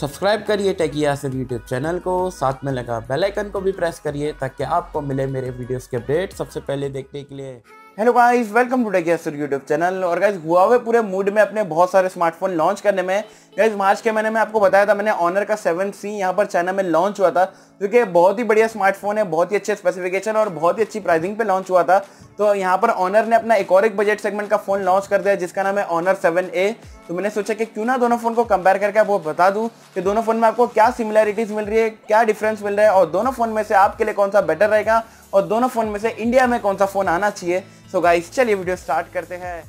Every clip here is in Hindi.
सब्सक्राइब करिए टेक यासर यूट्यूब चैनल को, साथ में लगा बेल आइकन को भी प्रेस करिए ताकि आपको मिले मेरे वीडियोस के अपडेट सबसे पहले देखने के लिए। Hello guys, welcome to tech Yasar YouTube channel. और गाइस, हुआवे पूरे मूड में अपने बहुत सारे स्मार्टफोन लॉन्च करने में। गाइस, मार्च के महीने में आपको बताया था मैंने, ऑनर का 7C यहाँ पर चाइना में लॉन्च हुआ था, जो कि बहुत ही बढ़िया स्मार्टफोन है, बहुत ही अच्छे स्पेसिफिकेशन और बहुत ही अच्छी प्राइसिंग पे लॉन्च हुआ था। तो यहाँ पर ऑनर ने अपना एक बजट सेगमेंट का फ़ोन लॉन्च कर दिया जिसका नाम है ऑनर 7A। तो मैंने सोचा कि क्यों ना दोनों फ़ोन को कंपेयर करके आपको बता दूं कि दोनों फ़ोन में आपको क्या सिमिलैरिटीज़ मिल रही है, क्या डिफरेंस मिल रहा है, और दोनों फ़ोन में से आपके लिए कौन सा बेटर रहेगा और दोनों फ़ोन में से इंडिया में कौन सा फ़ोन आना चाहिए। सो गाइस, चलिए वीडियो स्टार्ट करते हैं।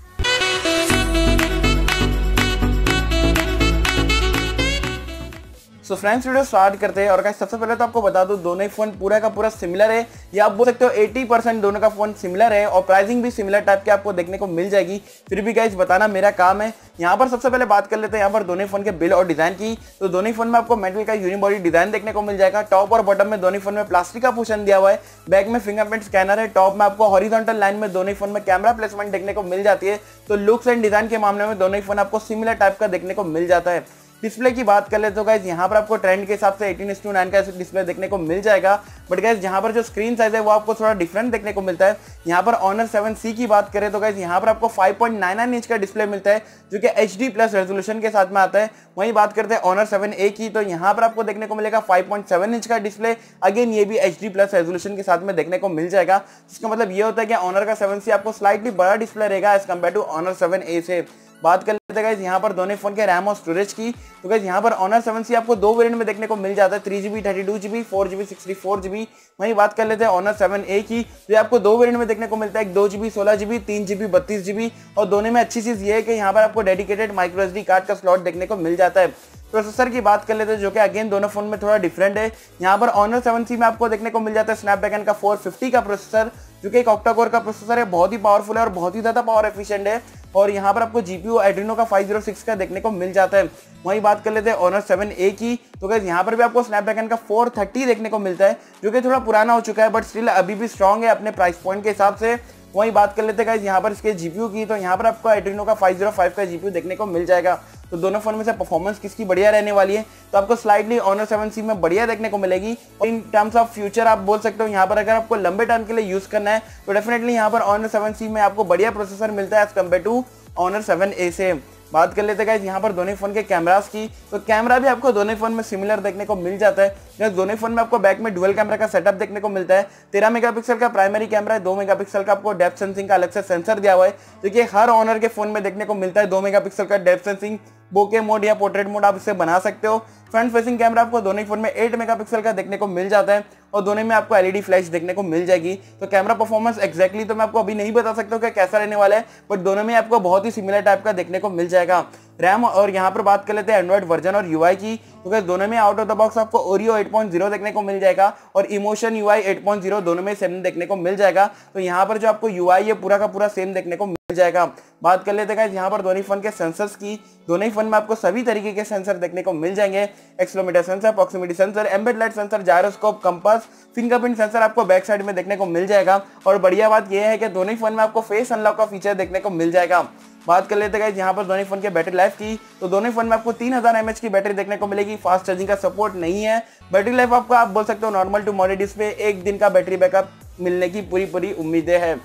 सो फ्रेंड्स, वीडियो स्टार्ट करते हैं। और गाइस, सबसे पहले तो आपको बता दूं दोनों ही फोन पूरा का पूरा सिमिलर है, या आप बोल सकते हो 80% दोनों का फोन सिमिलर है और प्राइसिंग भी सिमिलर टाइप के आपको देखने को मिल जाएगी। फिर भी गाइस, बताना मेरा काम है। यहाँ पर सबसे पहले बात कर लेते हैं यहाँ पर दोनों फोन के बिल और डिज़ाइन की। तो दोनों फोन में आपको मेटल का यूनिबॉडी डिज़ाइन देखने को मिल जाएगा। टॉप और बॉटम में दोनों फोन में प्लास्टिक का पोर्शन दिया हुआ है। बैक में फिंगरप्रिंट स्कैनर है। टॉप में आपको हॉरिजॉन्टल लाइन में दोनों फोन में कैमरा प्लेसमेंट देखने को मिल जाती है। तो लुक्स एंड डिज़ाइन के मामले में दोनों फोन आपको सिमिलर टाइप का देखने को मिल जाता है। डिस्प्ले की बात कर ले तो गाइज, यहाँ पर आपको ट्रेंड के हिसाब से 18:9 का डिस्प्ले देखने को मिल जाएगा। बट गाइज, यहाँ पर जो स्क्रीन साइज है वो आपको थोड़ा डिफरेंट देखने को मिलता है। यहाँ पर ऑनर 7C की बात करें तो गाइज, यहाँ पर आपको 5.99 इंच का डिस्प्ले मिलता है जो कि HD+ रेजोल्यूशन के साथ में आता है। वहीं बात करते हैं ऑनर 7A की, तो यहाँ पर आपको देखने को मिलेगा 5.7 इंच का डिस्प्ले। अगेन ये भी HD+ रेजोल्यूशन के साथ में देखने को मिल जाएगा। इसका मतलब ये होता है कि ऑनर का 7C आपको स्लाइटली बड़ा डिस्प्ले रहेगा as compare to honour 7A से। बात कर लेते हैं गाइज यहाँ पर दोनों फोन के रैम और स्टोरेज की। तो गाइज, यहाँ पर ऑनर 7C आपको दो वेरिएंट में देखने को मिल जाता है, 3GB, 32GB, 4GB, 64GB। वहीं बात कर लेते हैं ऑनर 7A की, तो ये आपको दो वेरिएंट में देखने को मिलता है, एक 2GB 16GB, 3GB 32GB। और दोनों में अच्छी चीज़ ये है कि यहाँ पर आपको डेडिकेटेड माइक्रोएसडी कार्ड का स्लॉट देखने को मिल जाता है। प्रोसेसर की बात कर लेते हैं जो कि अगेन दोनों फोन में थोड़ा डिफरेंट है। यहाँ पर ऑनर 7C में आपको देखने को मिल जाता है स्नैपड्रैगन का 450 का प्रोसेसर, जो कि एक ऑक्टाकोर का प्रोसेसर है, बहुत ही पावरफुल है और बहुत ही ज़्यादा पावर एफिशिएंट है। और यहाँ पर आपको GPU एड्रेनो का 506 का देखने को मिल जाता है। वहीं बात कर लेते हैं ऑनर 7A की, तो गाइस यहाँ पर भी आपको स्नैपड्रैगन का 430 देखने को मिलता है, जो कि थोड़ा पुराना हो चुका है बट स्टिल अभी भी स्ट्रॉन्ग है अपने प्राइस पॉइंट के हिसाब से। वहीं बात कर लेते हैं गाइस यहाँ पर इसके GPU की, तो यहाँ पर आपको एड्रेनो का 505 का GPU देखने को मिल जाएगा। तो दोनों फोन में से परफॉर्मेंस किसकी बढ़िया रहने वाली है, तो आपको स्लाइडली ऑनर 7C में बढ़िया देखने को मिलेगी। और इन टर्म्स ऑफ फ्यूचर आप बोल सकते हो, यहाँ पर अगर आपको लंबे टर्म के लिए यूज़ करना है तो डेफिनेटली यहाँ पर ऑनर 7C में आपको बढ़िया प्रोसेसर मिलता है as compare to honour 7A से। बात कर लेते हैं गाइस यहाँ पर दोनों फोन के कैमरास की, तो कैमरा भी आपको दोनों फोन में सिमिलर देखने को मिल जाता है। जैसे दोनों फोन में आपको बैक में डुअल कैमरा का सेटअप देखने को मिलता है, 13 मेगापिक्सल का प्राइमरी कैमरा है, 2 मेगापिक्सल का आपको डेप्थ सेंसिंग का अलग से सेंसर दिया हुआ है, जो कि हर ऑनर के फोन में देखने को मिलता है। 2 मेगापिक्सल का डेप्थ सेंसिंग बोके मोड या पोर्ट्रेट मोड आप इससे बना सकते हो। फ्रंट फेसिंग कैमरा आपको दोनों फोन में 8 मेगापिक्सल का देखने को मिल जाता है और दोनों में आपको LED फ्लैश देखने को मिल जाएगी। तो कैमरा परफॉर्मेंस एक्जैक्टली तो मैं आपको अभी नहीं बता सकता हूँ कि कैसा रहने वाला है, बट दोनों में आपको बहुत ही सिमिलर टाइप का देखने को मिल जाएगा। रैम और यहाँ पर बात कर लेते हैं एंड्रॉइड वर्जन और UI की, क्योंकि दोनों में आउट ऑफ द बॉक्स आपको Oreo 8.0 देखने को मिल जाएगा और इमोशन UI 8.0 दोनों में सेम देखने को मिल जाएगा। तो यहाँ पर जो आपको UI ये पूरा का पूरा सेम देखने को मिल जाएगा। बात कर लेते हैं यहाँ पर दोनों फोन के सेंसर्स की, दोनों फोन में आपको सभी तरीके के सेंसर देखने को मिल जाएंगे, accelerometer sensor, proximity sensor, ambient light sensor, gyroscope, compass, fingerprint sensor आपको बैक साइड में देखने को मिल जाएगा। और बढ़िया बात यह है कि दोनों फोन में आपको फेस अनलॉक का फीचर देखने को मिल जाएगा। बात कर लेते हैं यहाँ पर दोनों फोन के बैटरी लाइफ की, तो दोनों फोन में आपको 3000 mAh की बैटरी देखने को मिलेगी, फास्ट चार्जिंग का सपोर्ट नहीं है। बैटरी लाइफ आपको आप बोल सकते हो नॉर्मल टू मॉडरेट डिस्प्ले 1 दिन का बैटरी बैकअप मिलने की पूरी उम्मीदें हैं।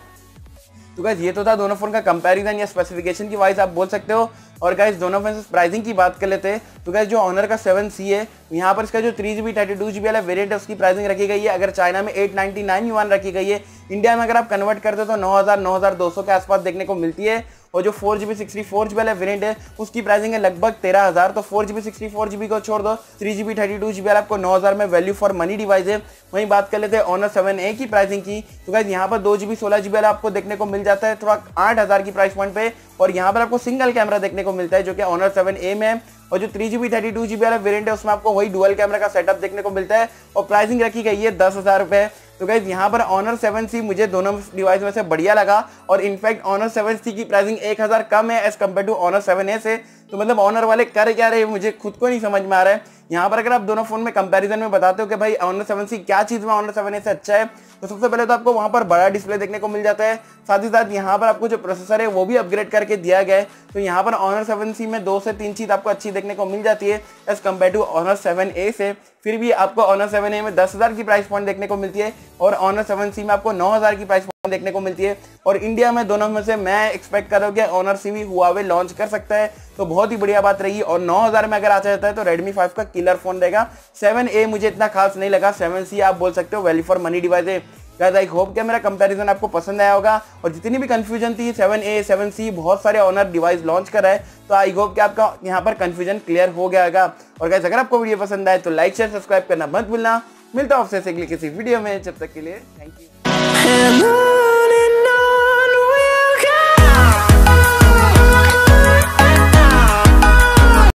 तो गाइस, ये तो था दोनों फोन का कंपैरिजन या स्पेसिफिकेशन की वाइज आप बोल सकते हो। और गाइस, दोनों फोन से प्राइसिंग की बात कर लेते हैं, तो गाइस जो ऑनर का 7C है यहाँ पर इसका जो 3GB 32GB वाला वेरिएंट है उसकी प्राइसिंग रखी गई है, अगर चाइना में 899 युआन रखी गई है, इंडिया में अगर आप कन्वर्ट करते हो तो 9,000-9,200 के आसपास देखने को मिलती है। और जो 4GB 64GB वाला वेरिएंट है उसकी प्राइसिंग है लगभग 13,000। तो 4GB 64GB को छोड़ दो, 3GB 32GB वाला आपको 9,000 में वैल्यू फॉर मनी डिवाइस है। वहीं बात कर लेते हैं ऑनर 7A की प्राइसिंग की, तो गाइस यहाँ पर 2GB 16GB वाला आपको देखने को मिल जाता है थोड़ा 8,000 की प्राइस पॉइंट पे। और यहाँ पर आपको सिंगल कैमरा देखने को मिलता है जो कि ऑनर 7A में है। और जो 3GB 32GB वाला वेरिएंट है उसमें आपको वही डुअल कैमरा का सेटअप देखने को मिलता है और प्राइसिंग रखी गई है 10,000 रुपये। तो गाइस, यहाँ पर ऑनर 7C मुझे दोनों डिवाइस में से बढ़िया लगा। और इनफैक्ट ऑनर 7C की प्राइसिंग 1,000 कम है as compare to honour 7A से। तो मतलब ऑनर वाले कर क्या रहे मुझे खुद को नहीं समझ में आ रहा है। यहाँ पर अगर आप दोनों फोन में कंपैरिजन में बताते हो कि भाई Honor 7C क्या चीज़ में Honor 7A से अच्छा है, तो सबसे पहले तो आपको वहाँ पर बड़ा डिस्प्ले देखने को मिल जाता है। साथ ही साथ यहाँ पर आपको जो प्रोसेसर है वो भी अपग्रेड करके दिया गया है। तो यहाँ पर Honor 7C में 2 से 3 चीज़ आपको अच्छी देखने को मिल जाती है as compare to Honor 7A से। फिर भी आपको Honor 7A में 10,000 की प्राइस पॉइंट देखने को मिलती है और Honor 7C में आपको 9,000 की प्राइस पॉइंट देखने को मिलती है। और इंडिया में दोनों में से मैं एक्सपेक्ट कर रहा हूँ कि Honor 7 Huawei लॉन्च कर सकता है, तो बहुत ही बढ़िया बात रही। और 9,000 में अगर आ जाता है तो Redmi 5 का किलर फोन रहेगा। 7A मुझे इतना खास नहीं लगा, 7C आप बोल सकते हो वैल्यू फॉर मनी डिवाइस है। गाइस आई होप कि मेरा कंपैरिजन आपको पसंद आया होगा और जितनी भी कंफ्यूजन थी 7A 7C बहुत सारे Honor डिवाइस लॉन्च कर रहा है, तो आई होप कि आपका यहाँ पर कंफ्यूजन क्लियर हो गया होगा। और गाइस अगर आपको वीडियो पसंद आए तो लाइक शेयर सब्सक्राइब करना मत भूलना। मिलता हूं आपसे अगली किसी वीडियो में, जब तक के लिए थैंक यू।